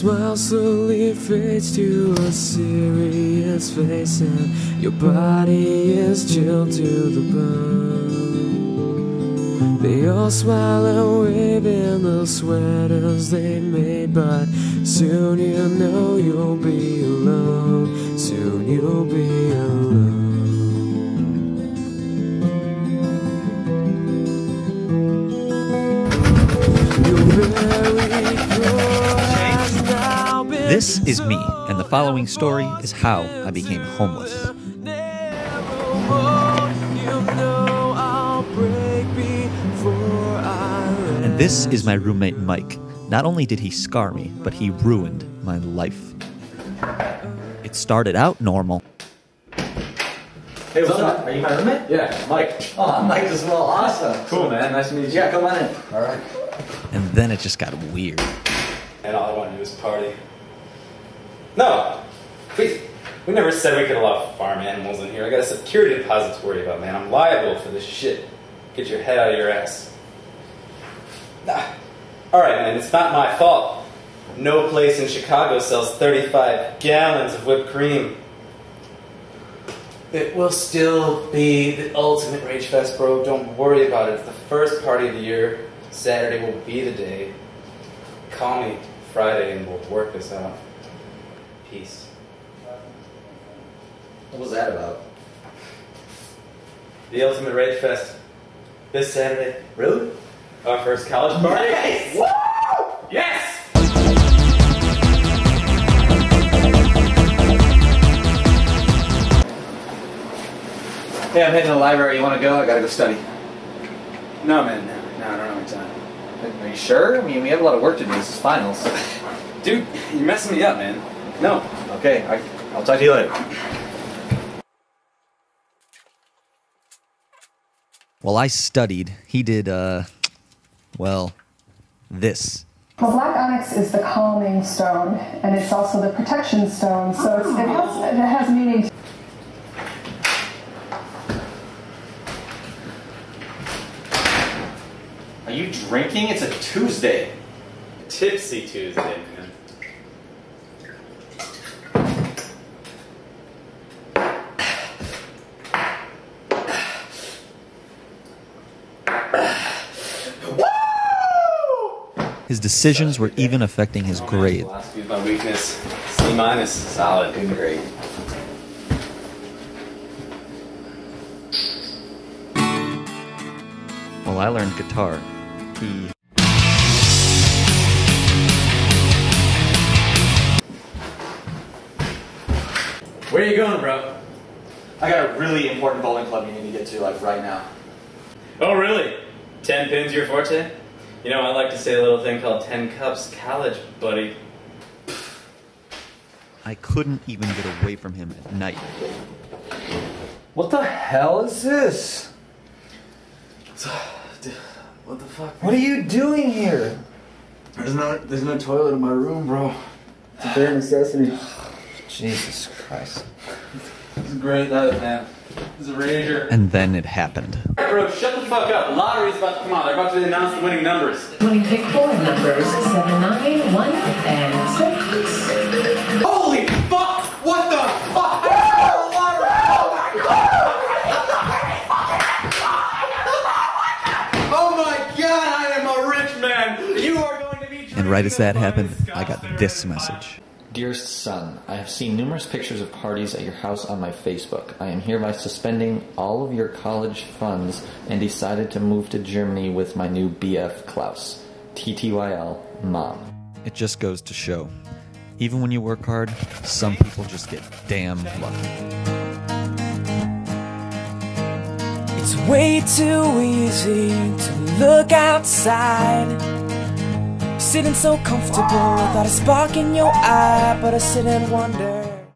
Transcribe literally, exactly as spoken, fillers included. smile slowly fades to a serious face, and your body is chilled to the bone. They all smile and wave in the sweaters they made, but soon you know you'll be alone. Soon you'll be alone. This is me, and the following story is how I became homeless. And this is my roommate Mike. Not only did he scar me, but he ruined my life. It started out normal. Hey, what's up? Are you my roommate? Yeah, Mike. Oh, I'm Mike as well. Awesome. Cool, man. Nice to meet you. Yeah, come on in. All right. And then it just got weird. And all I want to do is party. No, please. We never said we could allow farm animals in here. I got a security deposit to worry about, man. I'm liable for this shit. Get your head out of your ass. Nah. All right, man. It's not my fault. No place in Chicago sells thirty-five gallons of whipped cream. It will still be the ultimate Rage Fest, bro. Don't worry about it. It's the first party of the year. Saturday will be the day. Call me Friday and we'll work this out. Peace. What was that about? The ultimate Rage Fest. This Saturday. Really? Our first college party. Nice! Woo! Yes! Hey, I'm heading to the library. You want to go? I gotta go study. No, man. No, no, I don't have any time. Are you sure? I mean, we have a lot of work to do. This is finals. Dude, you're messing me up, man. No. Okay, I, I'll talk to you later. While I studied, he did, uh, well, this. Well, black onyx is the calming stone, and it's also the protection stone, so it's, it, has, it has meaning to. Are you drinking? It's a Tuesday. Tipsy Tuesday, man. His decisions were even affecting his grade. Philosophy is my weakness. C minus, solid, good grade. Well, I learned guitar. He. Where are you going, bro? I got a really important bowling club you need to get to, like right now. Oh, really? Ten pins, your forte? You know, I like to say a little thing called ten cups college, buddy. I couldn't even get away from him at night. What the hell is this? What the fuck? What are you doing here? There's no, there's no toilet in my room, bro. It's a bare necessity. Jesus Christ. This is great love, man. This is a rager. And then it happened. Bro, shut the fuck up. The lottery's about to come out. They're about to announce the winning numbers. Winning pick four numbers, seven, nine, one, and six. Holy fuck! What the fuck? Oh, my God! Oh my God, I am a rich man! You are going to be. And right as that happened, I got this message. Dearest son, I have seen numerous pictures of parties at your house on my Facebook. I am hereby suspending all of your college funds and decided to move to Germany with my new B F, Klaus. T T Y L, Mom. It just goes to show, even when you work hard, some people just get damn lucky. It's way too easy to look outside. Sitting so comfortable without a spark in your eye, but I sit and wonder.